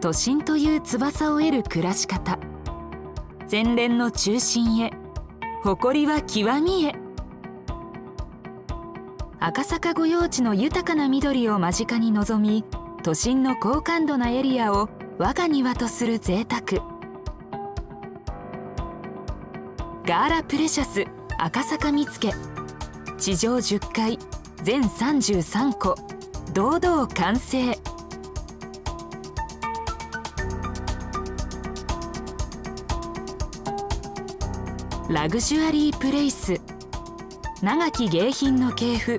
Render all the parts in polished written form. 都心という翼を得る暮らし方、洗練の中心へ、誇りは極みへ。赤坂御用地の豊かな緑を間近に望み、都心の高感度なエリアを我が庭とする贅沢、ガーラプレシャス赤坂見附、地上10階全33戸堂々完成。ラグジュアリープレイス、長き迎賓の系譜、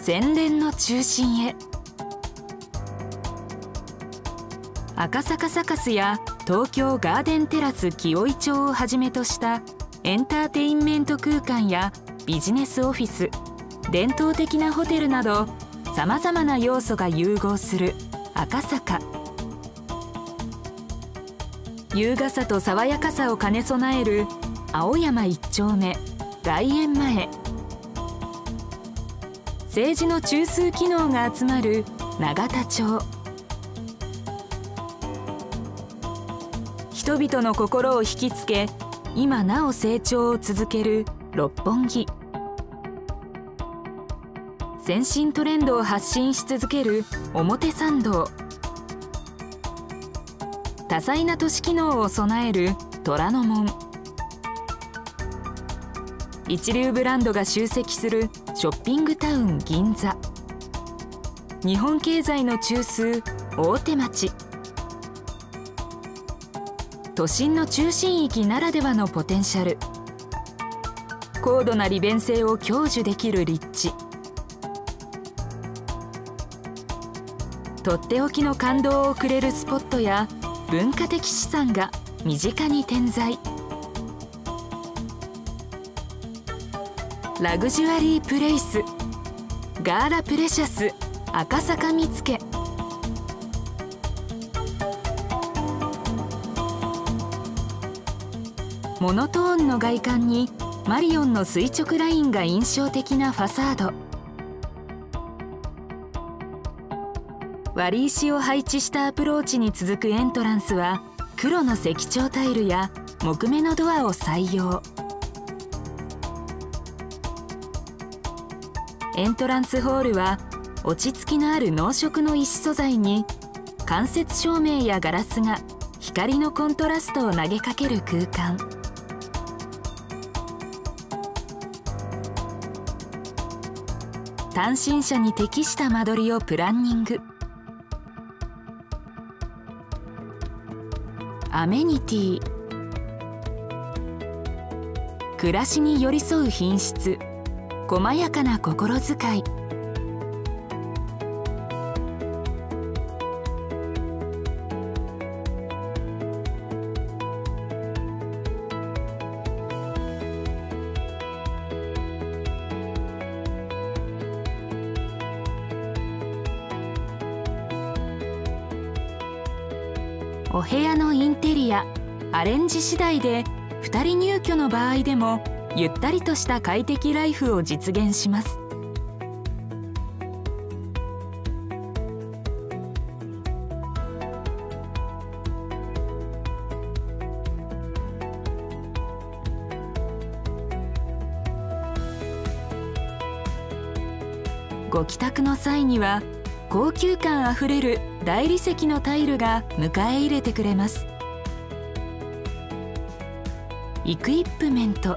洗練の中心へ。赤坂サカスや東京ガーデンテラス紀尾井町をはじめとしたエンターテインメント空間やビジネスオフィス、伝統的なホテルなどさまざまな要素が融合する赤坂。優雅さと爽やかさを兼ね備える青山一丁目外苑前、政治の中枢機能が集まる永田町。人々の心を引きつけ、今なお成長を続ける六本木。先進トレンドを発信し続ける表参道。多彩な都市機能を備える虎ノ門。一流ブランドが集積するショッピングタウン銀座。日本経済の中枢大手町。都心の中心域ならではのポテンシャル、高度な利便性を享受できる立地。とっておきの感動をくれるスポットや文化的資産が身近に点在。ラグジュアリープレイスガーラプレシャス赤坂見附。モノトーンの外観にマリオンの垂直ラインが印象的なファサード。割り石を配置したアプローチに続くエントランスは黒の石彫タイルや木目のドアを採用。エントランスホールは落ち着きのある濃色の石素材に間接照明やガラスが光のコントラストを投げかける空間。単身者に適した間取りをプランニング。アメニティ、暮らしに寄り添う品質、細やかな心遣い。お部屋のインテリア、アレンジ次第で2人入居の場合でもゆったりとした快適ライフを実現します。ご帰宅の際には高級感あふれる大理石のタイルが迎え入れてくれます。イクイップメント、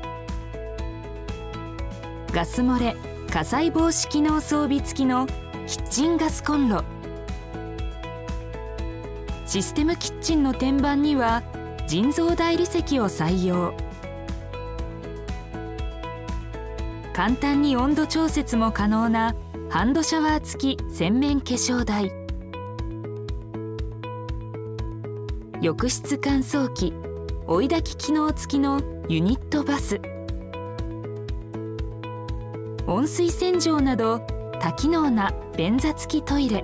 ガス漏れ火災防止機能装備付きのキッチンガスコンロ。システムキッチンの天板には人造大理石を採用。簡単に温度調節も可能なハンドシャワー付き洗面化粧台。浴室乾燥機、追い焚き機能付きのユニットバス。温水洗浄など多機能な便座付きトイレ。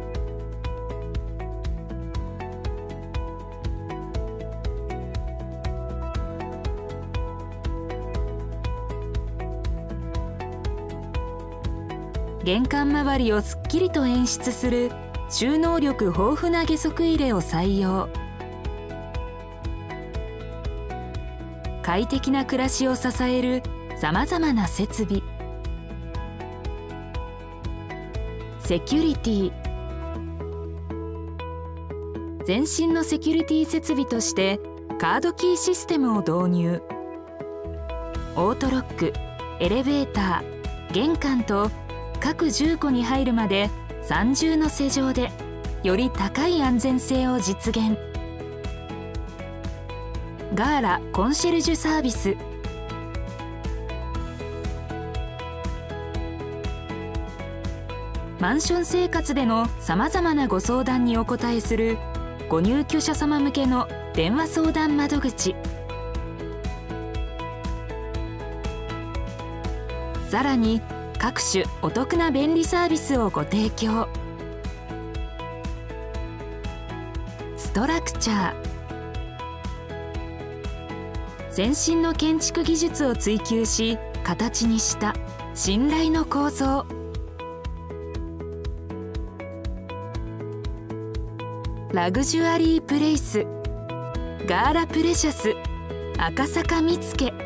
玄関周りをすっきりと演出する収納力豊富な下足入れを採用。快適な暮らしを支えるさまざまな設備、セキュリティ。全身のセキュリティ設備としてカードキーシステムを導入。オートロック、エレベーター、玄関と各住戸に入るまで3重の施錠でより高い安全性を実現。ガーラコンシェルジュサービス。マンション生活でのさまざまなご相談にお答えするご入居者様向けの電話相談窓口。さらに各種お得な便利サービスをご提供。ストラクチャー。先進の建築技術を追求し形にした信頼の構造。ラグジュアリープレイス、ガーラプレシャス赤坂見附。